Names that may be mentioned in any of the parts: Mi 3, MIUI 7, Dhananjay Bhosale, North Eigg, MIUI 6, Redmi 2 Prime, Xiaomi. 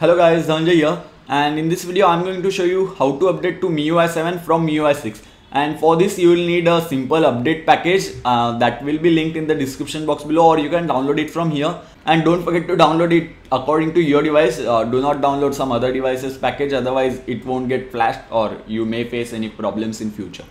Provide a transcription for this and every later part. Hello guys, Dhananjay here, and in this video I'm going to show you how to update to MIUI 7 from MIUI 6. And for this you will need a simple update package that will be linked in the description box below, or you can download it from here. And don't forget to download it according to your device. Do not download some other device's package, otherwise it won't get flashed or you may face any problems in future.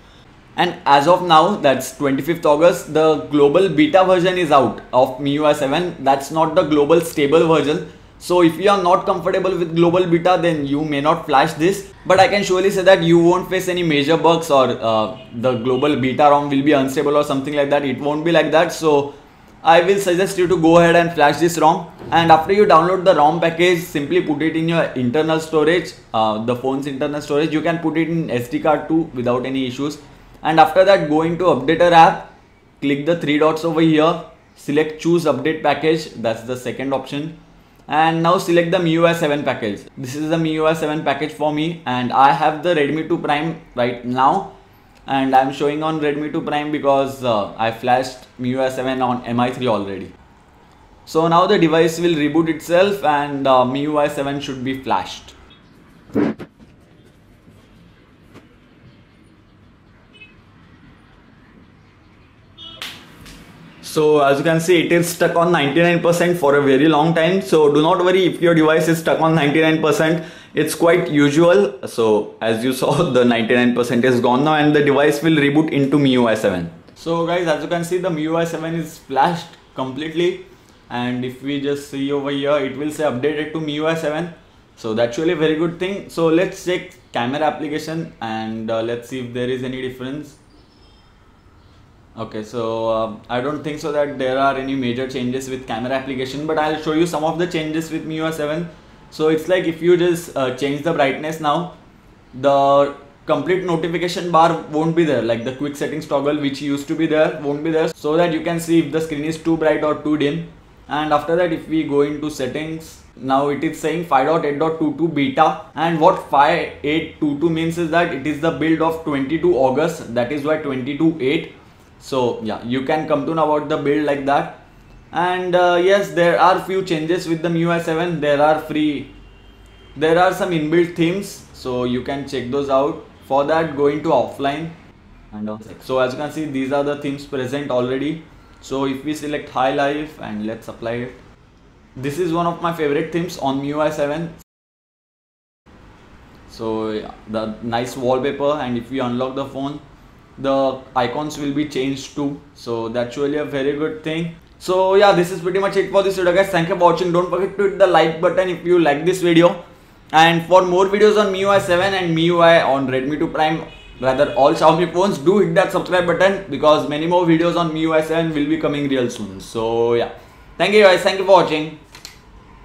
And as of now, that's 25th August, the global beta version is out of MIUI 7. That's not the global stable version. So if you are not comfortable with global beta, then you may not flash this, but I can surely say that you won't face any major bugs or the global beta ROM will be unstable or something like that. It won't be like that. So I will suggest you to go ahead and flash this ROM, and after you download the ROM package, simply put it in your internal storage, the phone's internal storage. You can put it in SD card too without any issues. And after that, go into updater app, click the three dots over here, select choose update package, that's the second option. And now select the MIUI 7 package. This is the MIUI 7 package for me, and I have the Redmi 2 Prime right now, and I'm showing on Redmi 2 Prime because I flashed MIUI 7 on Mi 3 already. So now the device will reboot itself and MIUI 7 should be flashed. So as you can see, it is stuck on 99% for a very long time. So do not worry if your device is stuck on 99%. It's quite usual. So as you saw, the 99% is gone now and the device will reboot into MIUI 7. So guys, as you can see, the MIUI 7 is flashed completely. And if we just see over here, it will say updated to MIUI 7. So that's really a very good thing. So let's check camera application and let's see if there is any difference. Okay, so I don't think so that there are any major changes with camera application, but I'll show you some of the changes with MIUI 7. So it's like if you just change the brightness now, the complete notification bar won't be there, like the quick settings toggle which used to be there won't be there, so that you can see if the screen is too bright or too dim. And after that, if we go into settings, now it is saying 5.8.22 beta, and what 5.8.22 means is that it is the build of 22 August, that is why 22.8. So yeah, you can complain about the build like that. And yes, there are few changes with the MIUI 7. There are some inbuilt themes, so you can check those out. For that, go into offline, and so as you can see, these are the themes present already. So if we select high life and let's apply it, this is one of my favorite themes on MIUI 7. So yeah, the nice wallpaper, and if we unlock the phone, the icons will be changed too, so that's really a very good thing. So yeah, this is pretty much it for this video guys. Thank you for watching. Don't forget to hit the like button if you like this video, and for more videos on MIUI 7 and MIUI on Redmi 2 Prime, rather all Xiaomi phones, do hit that subscribe button because many more videos on MIUI 7 will be coming real soon. So yeah, thank you guys, thank you for watching.